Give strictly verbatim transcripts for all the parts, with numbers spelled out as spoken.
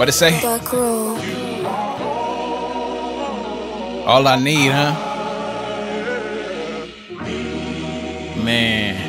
What it say? All I need, huh? Man.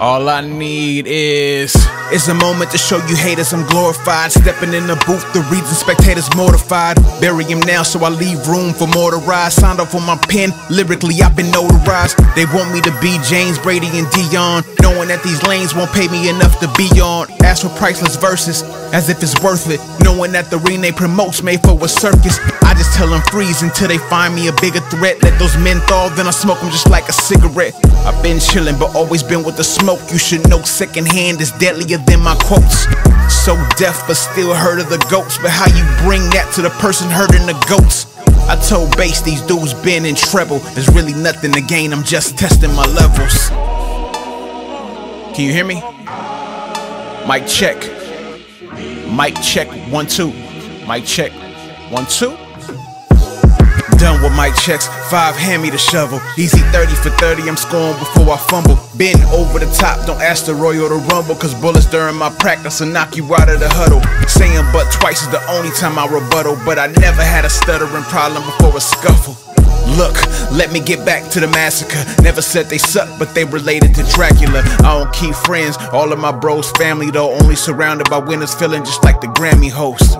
All I need is it's a moment to show you haters I'm glorified. Stepping in the booth, the reason spectators mortified. Bury him now so I leave room for more to rise. Signed off on my pen, lyrically I've been notarized. They want me to be James, Brady, and Dion, knowing that these lanes won't pay me enough to be on. Ask for priceless verses, as if it's worth it, knowing that the ring they promote's made for a circus. I just tell them freeze until they find me a bigger threat. Let those men thaw, then I smoke them just like a cigarette. I've been chillin', but always been with the smoke. You should know secondhand is deadlier than my quotes. So deaf but still heard of the goats. But how you bring that to the person hurting the goats? I told Bass these dudes been in treble. There's really nothing to gain, I'm just testing my levels. Can you hear me? Mic check. Mic check, one, two. Mic check, one, two. Done with mic checks, five, hand me the shovel. Easy thirty for thirty, I'm scoring before I fumble. Been over the top, don't ask the Royal to rumble, cause bullets during my practice will knock you out of the huddle. Saying but twice is the only time I rebuttal, but I never had a stuttering problem before a scuffle. Look, let me get back to the massacre. Never said they suck, but they related to Dracula. I don't keep friends, all of my bros family though. Only surrounded by winners, feeling just like the Grammy host.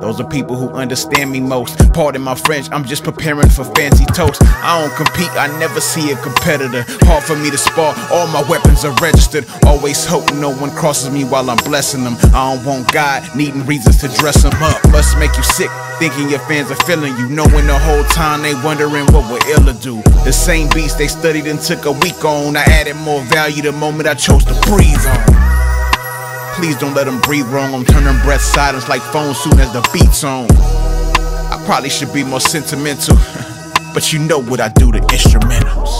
Those are people who understand me most. Pardon my French, I'm just preparing for fancy toast. I don't compete, I never see a competitor. Hard for me to spar, all my weapons are registered. Always hope no one crosses me while I'm blessing them. I don't want God needing reasons to dress them up. Must make you sick, thinking your fans are feeling you, knowing the whole time they wondering what we're illa do. The same beats they studied and took a week on, I added more value the moment I chose to breathe on. Please don't let them breathe wrong. I'm turning breath silence like phones soon as the beat's on. I probably should be more sentimental, but you know what I do to instrumentals.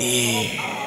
Yeah.